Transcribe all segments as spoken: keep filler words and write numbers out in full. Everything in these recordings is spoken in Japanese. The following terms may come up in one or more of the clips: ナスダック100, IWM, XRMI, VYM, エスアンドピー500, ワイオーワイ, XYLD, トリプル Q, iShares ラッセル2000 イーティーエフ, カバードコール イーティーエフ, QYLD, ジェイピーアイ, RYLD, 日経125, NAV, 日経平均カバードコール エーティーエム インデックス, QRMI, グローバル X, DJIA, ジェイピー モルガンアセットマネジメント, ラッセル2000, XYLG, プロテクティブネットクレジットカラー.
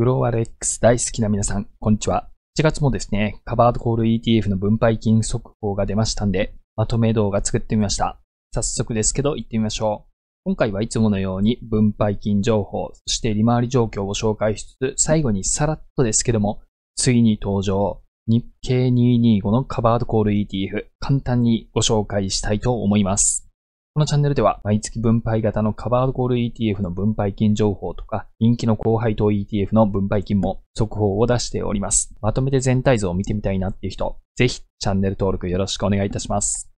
グローバル X 大好きな皆さん、こんにちは。しちがつもですね、カバードコール イーティーエフ の分配金速報が出ましたんで、まとめ動画作ってみました。早速ですけど行ってみましょう。今回はいつものように分配金情報、そして利回り状況を紹介しつつ、最後にさらっとですけども、ついに登場、日経にひゃくにじゅうごのカバードコール イーティーエフ、簡単にご紹介したいと思います。このチャンネルでは毎月分配型のカバードコール イーティーエフ の分配金情報とか、人気の高配当 イーティーエフ の分配金も速報を出しております。まとめて全体像を見てみたいなっていう人、ぜひチャンネル登録よろしくお願いいたします。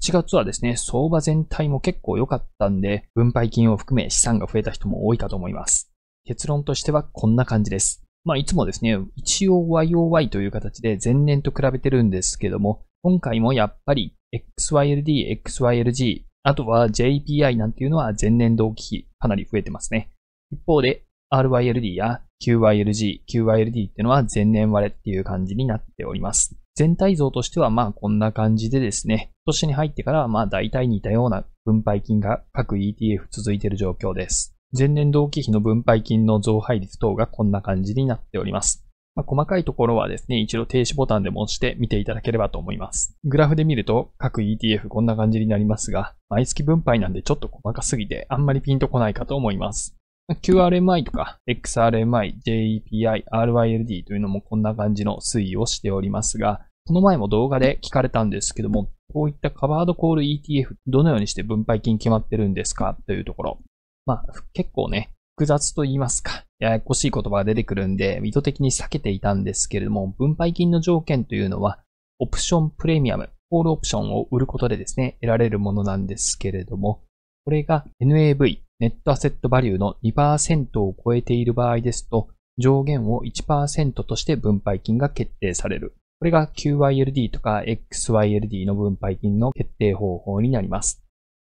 しがつはですね、相場全体も結構良かったんで、分配金を含め資産が増えた人も多いかと思います。結論としてはこんな感じです。まあいつもですね、一応 ワイオーワイ という形で前年と比べてるんですけども、今回もやっぱり エックスワイエルディー、エックスワイエルジー、あとは ジェイピーアイ なんていうのは前年同期比かなり増えてますね。一方で アールワイエルディー や キューワイエルジー、キューワイエルディー っていうのは前年割れっていう感じになっております。全体像としてはまあこんな感じでですね、今年に入ってからまあ大体似たような分配金が各 イーティーエフ 続いている状況です。前年同期比の分配金の増配率等がこんな感じになっております。まあ、細かいところはですね、一度停止ボタンでも押して見ていただければと思います。グラフで見ると各 イーティーエフ こんな感じになりますが、毎月分配なんでちょっと細かすぎてあんまりピンとこないかと思います。キューアールエムアイ とか エックスアールエムアイ、ジェイピーアイ、アールワイエルディー というのもこんな感じの推移をしておりますが、この前も動画で聞かれたんですけども、こういったカバードコール イーティーエフ どのようにして分配金決まってるんですかというところ。まあ結構ね、複雑と言いますか、ややこしい言葉が出てくるんで、意図的に避けていたんですけれども、分配金の条件というのは、オプションプレミアム、コールオプションを売ることでですね、得られるものなんですけれども、これが エヌエーブイ、ネットアセットバリューの にパーセント を超えている場合ですと、上限を いちパーセント として分配金が決定される。これが キューワイエルディー とか エックスワイエルディー の分配金の決定方法になります。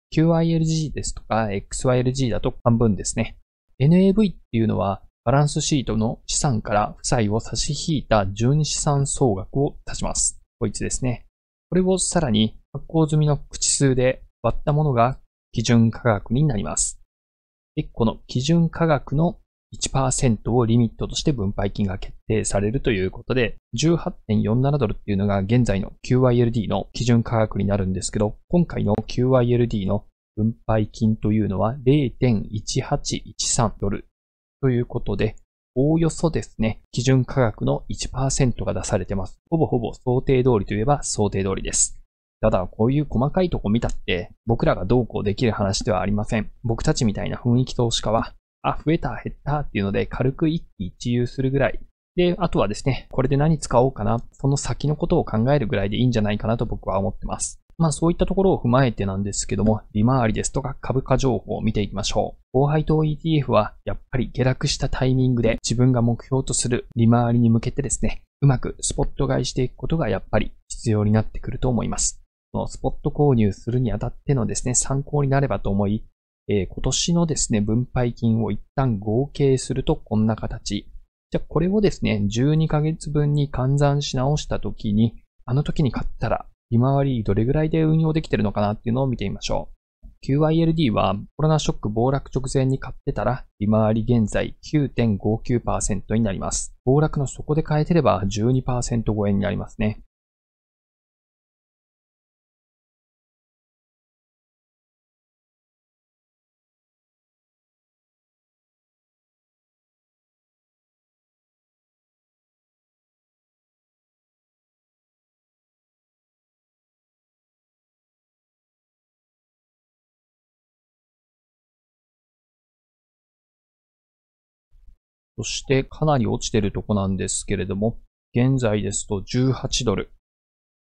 キューワイエルジー ですとか エックスワイエルジー だと半分ですね。エヌエーブイ っていうのはバランスシートの資産から負債を差し引いた純資産総額を足します。こいつですね。これをさらに発行済みの口数で割ったものが基準価額になります。で、この基準価額の いちパーセント をリミットとして分配金が決定されるということで、じゅうはちてんよんじゅうななドルっていうのが現在の キューワイエルディー の基準価額になるんですけど、今回の キューワイエルディー の分配金というのは ゼロてんいちはちいちさんドルということで、おおよそですね、基準価格の いちパーセント が出されてます。ほぼほぼ想定通りといえば想定通りです。ただ、こういう細かいとこ見たって、僕らがどうこうできる話ではありません。僕たちみたいな雰囲気投資家は、あ、増えた、減ったっていうので軽く一喜一憂するぐらい。で、あとはですね、これで何使おうかな、その先のことを考えるぐらいでいいんじゃないかなと僕は思ってます。まあそういったところを踏まえてなんですけども、利回りですとか株価情報を見ていきましょう。高配当 イーティーエフ はやっぱり下落したタイミングで自分が目標とする利回りに向けてですね、うまくスポット買いしていくことがやっぱり必要になってくると思います。このスポット購入するにあたってのですね、参考になればと思い、えー、今年のですね、分配金を一旦合計するとこんな形。じゃあこれをですね、じゅうにかげつぶんに換算し直したときに、あの時に買ったら、利回りどれぐらいで運用できてるのかなっていうのを見てみましょう。キューワイエルディー はコロナショック暴落直前に買ってたら利回り現在 きゅうてんごきゅうパーセント になります。暴落の底で変えてれば じゅうにパーセント 超えになりますね。そしてかなり落ちてるとこなんですけれども、現在ですとじゅうはちドル。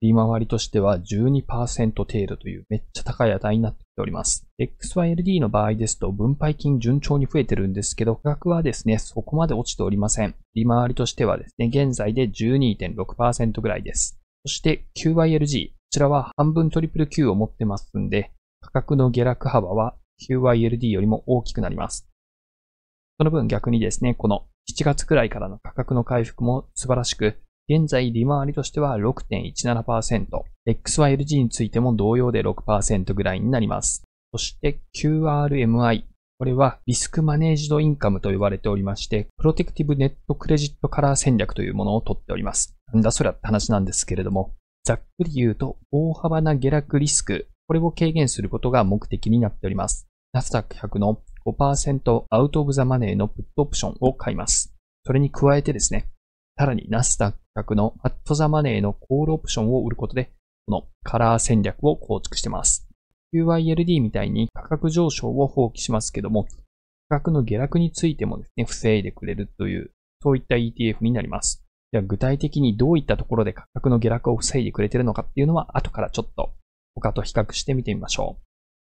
利回りとしては じゅうにパーセント 程度というめっちゃ高い値になってきております。エックスワイエルディー の場合ですと分配金順調に増えてるんですけど、価格はですね、そこまで落ちておりません。利回りとしてはですね、現在で じゅうにてんろくパーセント ぐらいです。そして キューワイエルジー、こちらは半分トリプル Q を持ってますんで、価格の下落幅は キューワイエルディー よりも大きくなります。その分逆にですね、このしちがつくらいからの価格の回復も素晴らしく、現在利回りとしては ろくてんいちななパーセント、エックスワイエルジー についても同様で ろくパーセント ぐらいになります。そして キューアールエムアイ、これはリスクマネージドインカムと呼ばれておりまして、プロテクティブネットクレジットカラー戦略というものをとっております。なんだそりゃって話なんですけれども、ざっくり言うと大幅な下落リスク、これを軽減することが目的になっております。ナスダックひゃくの ごパーセント アウトオブザマネーのプットオプションを買います。それに加えてですね、さらにナスダックひゃくのアットザマネーのコールオプションを売ることで、このカラー戦略を構築しています。キューワイエルディー みたいに価格上昇を放棄しますけども、価格の下落についてもですね、防いでくれるという、そういった イーティーエフ になります。では具体的にどういったところで価格の下落を防いでくれているのかっていうのは、後からちょっと他と比較してみてみましょう。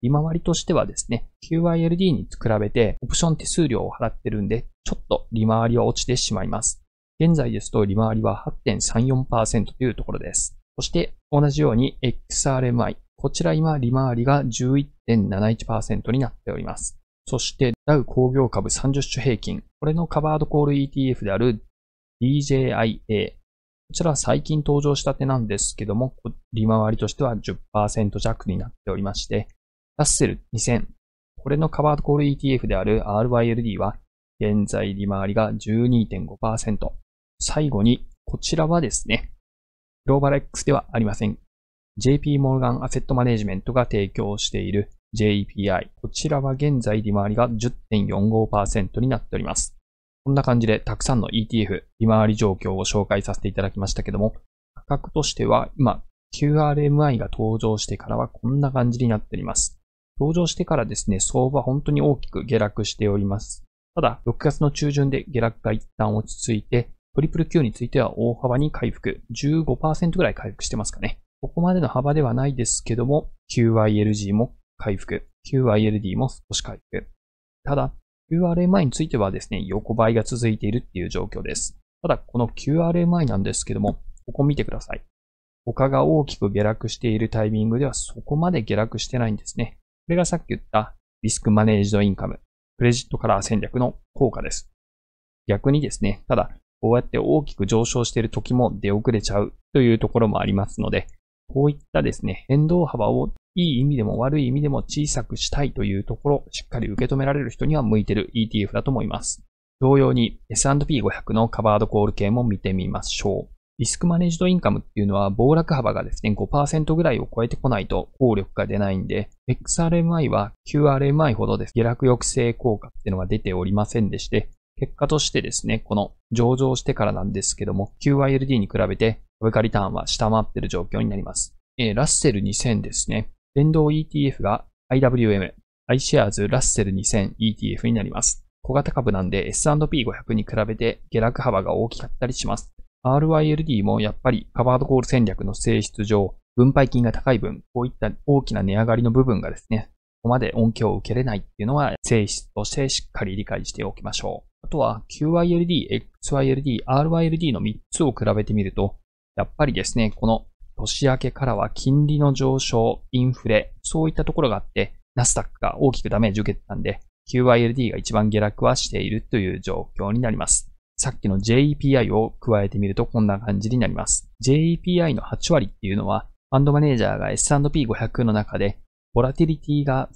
利回りとしてはですね、キューワイエルディー に比べてオプション手数料を払ってるんで、ちょっと利回りは落ちてしまいます。現在ですと利回りは はちてんさんよんパーセント というところです。そして同じように エックスアールエムアイ。こちら今、利回りが じゅういってんなないちパーセント になっております。そして、ダウ工業株さんじゅっしゅ平均。これのカバードコール イーティーエフ である ディージェイアイエー。こちらは最近登場した手なんですけども、利回りとしては じゅっパーセント 弱になっておりまして、ラッセルにせん。これのカバードコール イーティーエフ である アールワイエルディー は、現在利回りが じゅうにてんごパーセント。最後に、こちらはですね、グローバル X ではありません。ジェイピー モルガンアセットマネジメントが提供している ジェイピーアイ。こちらは現在利回りが じゅってんよんごパーセント になっております。こんな感じでたくさんの イーティーエフ、利回り状況を紹介させていただきましたけども、価格としては今 キューアールエムアイ が登場してからはこんな感じになっております。登場してからですね、相場本当に大きく下落しております。ただ、ろくがつの中旬で下落が一旦落ち着いて、トリプル Q については大幅に回復、じゅうごパーセント ぐらい回復してますかね。ここまでの幅ではないですけども、キューワイエルジー も回復、キューワイエルディー も少し回復。ただ、キューアールエムアイ についてはですね、横ばいが続いているっていう状況です。ただ、この キューアールエムアイ なんですけども、ここ見てください。他が大きく下落しているタイミングではそこまで下落してないんですね。これがさっき言ったリスクマネージドインカム、クレジットカラー戦略の効果です。逆にですね、ただ、こうやって大きく上昇している時も出遅れちゃうというところもありますので、こういったですね、変動幅をいい意味でも悪い意味でも小さくしたいというところ、しっかり受け止められる人には向いている イーティーエフ だと思います。同様に エスアンドピーごひゃく のカバードコール系も見てみましょう。リスクマネージドインカムっていうのは暴落幅がですね、ごパーセント ぐらいを超えてこないと効力が出ないんで、エックスアールエムアイ は キューアールエムアイ ほどです、下落抑制効果っていうのが出ておりませんでして、結果としてですね、この上場してからなんですけども、キューワイエルディー に比べて株価リターンは下回っている状況になります。えー、ラッセルにせんですね。連動 イーティーエフ が アイダブリューエム、iShares ラッセルにせん イーティーエフ になります。小型株なんで エスアンドピーごひゃく に比べて下落幅が大きかったりします。アールワイエルディー もやっぱりカバードコール戦略の性質上、分配金が高い分、こういった大きな値上がりの部分がですね、ここまで恩恵を受けれないっていうのは性質としてしっかり理解しておきましょう。あとは キューワイエルディー、エックスワイエルディー、アールワイエルディー のみっつを比べてみると、やっぱりですね、この年明けからは金利の上昇、インフレ、そういったところがあって、ナスダックが大きくダメージを受けてたんで、キューワイエルディー が一番下落はしているという状況になります。さっきの ジェイイーピーアイ を加えてみるとこんな感じになります。ジェイイーピーアイ のはち割っていうのは、ファンドマネージャーが エスアンドピーごひゃく の中で、ボラティリティが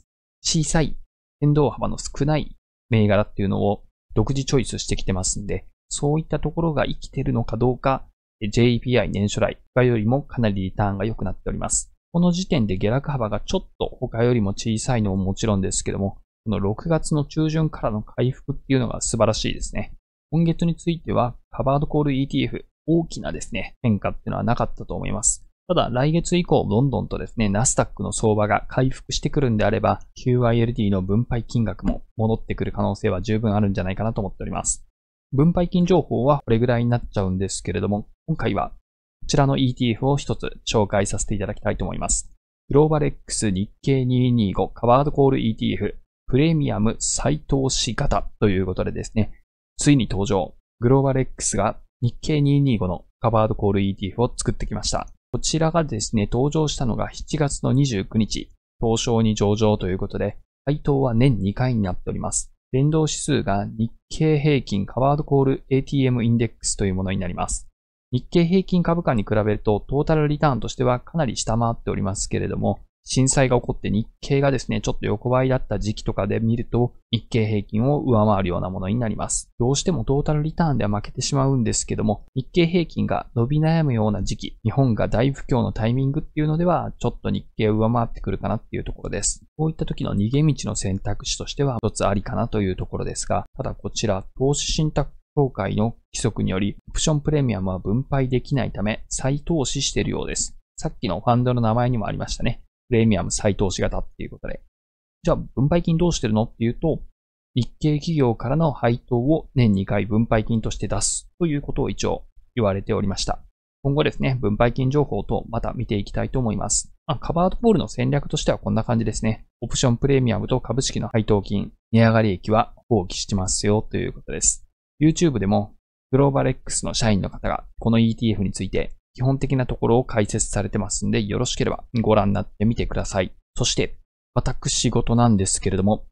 小さい、変動幅の少ない銘柄っていうのを独自チョイスしてきてますんで、そういったところが生きてるのかどうか、ジェイイーピーアイ 年初来、他よりもかなりリターンが良くなっております。この時点で下落幅がちょっと他よりも小さいのももちろんですけども、このろくがつの中旬からの回復っていうのが素晴らしいですね。今月については、カバードコール イーティーエフ、大きなですね、変化っていうのはなかったと思います。ただ、来月以降、どんどんとですね、ナスダックの相場が回復してくるんであれば、キューワイエルディー の分配金額も戻ってくる可能性は十分あるんじゃないかなと思っております。分配金情報はこれぐらいになっちゃうんですけれども、今回はこちらの イーティーエフ を一つ紹介させていただきたいと思います。グローバル X 日経にひゃくにじゅうごカバードコール イーティーエフ プレミアム再投資型ということでですね、ついに登場。グローバル X が日経にひゃくにじゅうごのカバードコール イーティーエフ を作ってきました。こちらがですね、登場したのがしちがつのにじゅうくにち、東証に上場ということで、配当は年にかいになっております。連動指数が日経平均カバードコール エーティーエム インデックスというものになります。日経平均株価に比べるとトータルリターンとしてはかなり下回っておりますけれども、震災が起こって日経がですね、ちょっと横ばいだった時期とかで見ると、日経平均を上回るようなものになります。どうしてもトータルリターンでは負けてしまうんですけども、日経平均が伸び悩むような時期、日本が大不況のタイミングっていうのでは、ちょっと日経を上回ってくるかなっていうところです。こういった時の逃げ道の選択肢としては、一つありかなというところですが、ただこちら、投資信託協会の規則により、オプションプレミアムは分配できないため、再投資しているようです。さっきのファンドの名前にもありましたね。プレミアム再投資型っていうことで。じゃあ、分配金どうしてるのっていうと、日系企業からの配当を年にかい分配金として出すということを一応言われておりました。今後ですね、分配金情報等また見ていきたいと思います。あ、カバードポールの戦略としてはこんな感じですね。オプションプレミアムと株式の配当金、値上がり益は放棄してますよということです。YouTube でもグローバル X の社員の方がこの イーティーエフ について基本的なところを解説されてますんで、よろしければご覧になってみてください。そして、私事なんですけれども、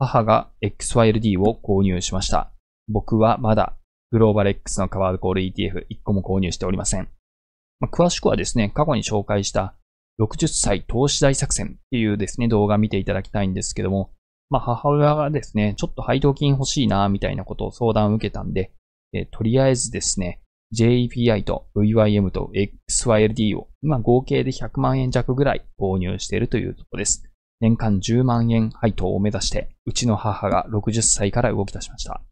母が エックスワイエルディー を購入しました。僕はまだグローバル X のカバードコール イーティーエフ いっこも購入しておりません。まあ、詳しくはですね、過去に紹介したろくじゅっさい投資大作戦っていうですね、動画見ていただきたいんですけども、まあ、母親がですね、ちょっと配当金欲しいな、みたいなことを相談を受けたんで、えとりあえずですね、ジェイイーピーアイ と ブイワイエム と エックスワイエルディー を今合計でひゃくまんえん弱ぐらい購入しているというところです。年間じゅうまんえん配当を目指して、うちの母がろくじゅっさいから動き出しました。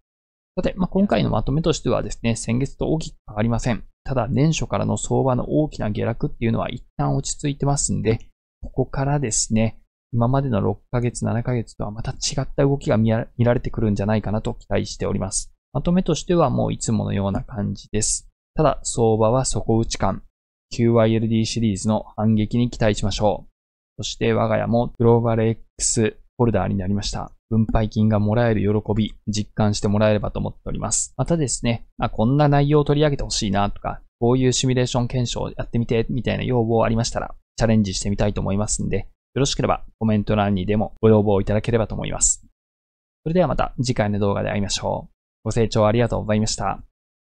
さて、まあ、今回のまとめとしてはですね、先月と大きく変わりません。ただ、年初からの相場の大きな下落っていうのは一旦落ち着いてますんで、ここからですね、今までのろっかげつ、ななかげつとはまた違った動きが見られてくるんじゃないかなと期待しております。まとめとしてはもういつものような感じです。ただ、相場は底打ち感。キューワイエルディー シリーズの反撃に期待しましょう。そして我が家もグローバル X ホルダーになりました。分配金がもらえる喜び、実感してもらえればと思っております。またですね、あ、こんな内容を取り上げてほしいなとか、こういうシミュレーション検証やってみてみたいな要望ありましたら、チャレンジしてみたいと思いますんで、よろしければコメント欄にでもご要望いただければと思います。それではまた次回の動画で会いましょう。ご清聴ありがとうございました。